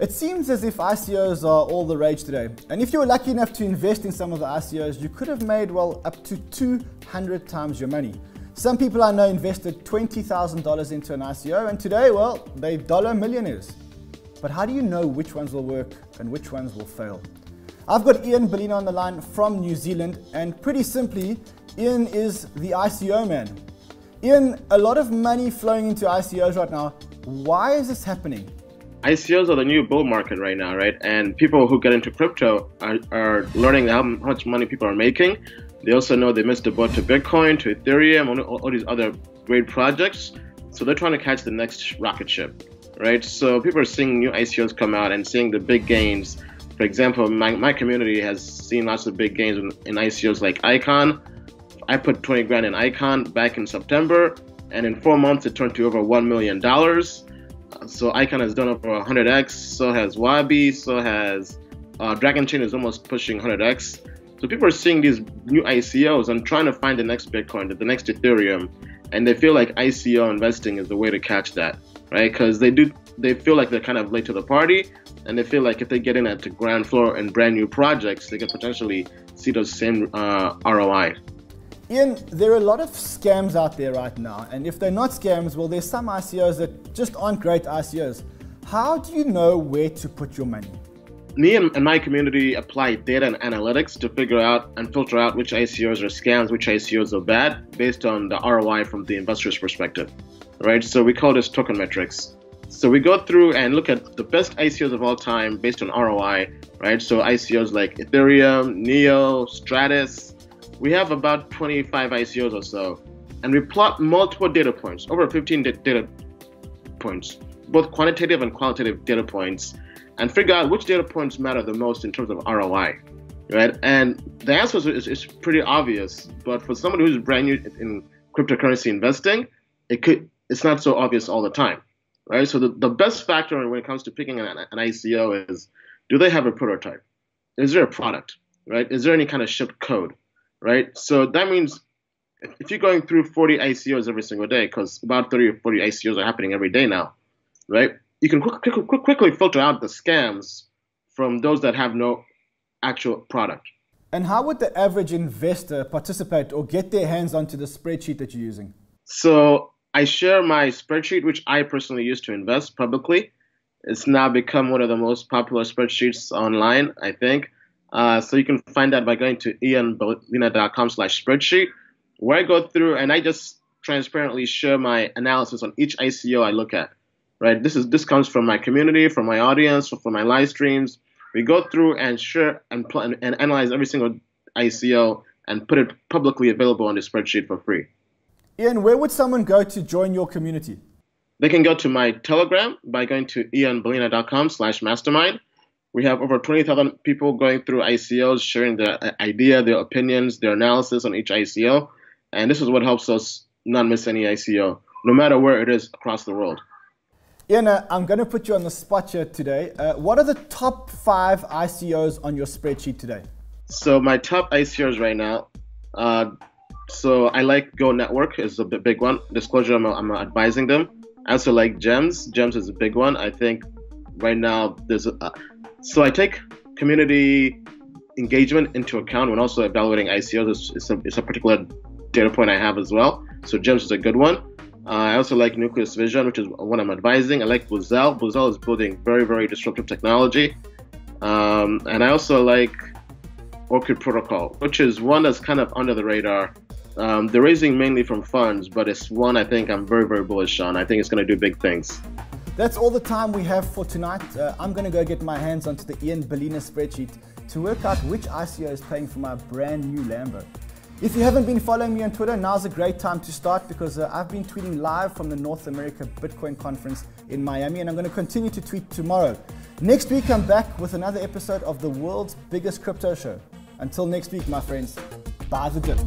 It seems as if ICOs are all the rage today. And if you were lucky enough to invest in some of the ICOs, you could have made, well, up to 200 times your money. Some people I know invested $20,000 into an ICO, and today, well, they're dollar millionaires. But how do you know which ones will work and which ones will fail? I've got Ian Balina on the line from New Zealand, and pretty simply, Ian is the ICO man. Ian, a lot of money flowing into ICOs right now. Why is this happening? ICOs are the new bull market right now, right? And people who get into crypto are learning how much money people are making. They also know they missed the boat to Bitcoin, to Ethereum, all these other great projects. So they're trying to catch the next rocket ship, right? So people are seeing new ICOs come out and seeing the big gains. For example, my community has seen lots of big gains in ICOs like Icon. I put 20 grand in Icon back in September, and in 4 months it turned to over $1 million. So Icon has done over 100x, so has Wabi, so has Dragon Chain is almost pushing 100x. So people are seeing these new ICOs and trying to find the next Bitcoin, the next Ethereum, and they feel like ICO investing is the way to catch that, right? Because they feel like they're kind of late to the party, and they feel like if they get in at the ground floor and brand new projects, they could potentially see those same ROI. Ian, there are a lot of scams out there right now, and if they're not scams, well, there's some ICOs that just aren't great ICOs. How do you know where to put your money? Me and my community apply data and analytics to figure out and filter out which ICOs are scams, which ICOs are bad, based on the ROI from the investor's perspective, right? So we call this token metrics. So we go through and look at the best ICOs of all time based on ROI, right? So ICOs like Ethereum, Neo, Stratus. We have about 25 ICOs or so, and we plot multiple data points, over 15 data points, both quantitative and qualitative data points, and figure out which data points matter the most in terms of ROI, right? And the answer is pretty obvious, but for someone who's brand new in cryptocurrency investing, it's not so obvious all the time, right? So the best factor when it comes to picking an ICO is, do they have a prototype? Is there a product, right? Is there any kind of ship code? Right, so that means if you're going through 40 ICOs every single day, because about 30 or 40 ICOs are happening every day now, right? You can quickly filter out the scams from those that have no actual product. And how would the average investor participate or get their hands onto the spreadsheet that you're using? So I share my spreadsheet, which I personally use to invest publicly. It's now become one of the most popular spreadsheets online, I think. So you can find that by going to ianbalina.com/spreadsheet, where I go through and I just transparently share my analysis on each ICO I look at, right? This comes from my community, from my audience, from my live streams. We go through and share and analyze every single ICO and put it publicly available on the spreadsheet for free. Ian, where would someone go to join your community? They can go to my Telegram by going to ianbalina.com/mastermind. We have over 20,000 people going through ICOs, sharing their idea, their opinions, their analysis on each ICO. And this is what helps us not miss any ICO, no matter where it is across the world. Ian, I'm going to put you on the spot here today. What are the top 5 ICOs on your spreadsheet today? So my top ICOs right now, so I like Go Network is a big one. Disclosure, I'm advising them. I also like Gems. Gems is a big one. I think right now there's... So I take community engagement into account when also evaluating ICOs. It's a particular data point I have as well. So Gems is a good one. I also like Nucleus Vision, which is one I'm advising. I like Buzel. Buzel is building very, very disruptive technology. And I also like Orchid Protocol, which is one that's kind of under the radar. They're raising mainly from funds, but it's one I think I'm very, very bullish on. I think it's going to do big things. That's all the time we have for tonight. I'm going to go get my hands onto the Ian Balina spreadsheet to work out which ICO is paying for my brand new Lambo. If you haven't been following me on Twitter, now's a great time to start because I've been tweeting live from the North America Bitcoin Conference in Miami, and I'm going to continue to tweet tomorrow. Next week, I'm back with another episode of the world's biggest crypto show. Until next week, my friends, buy the dip.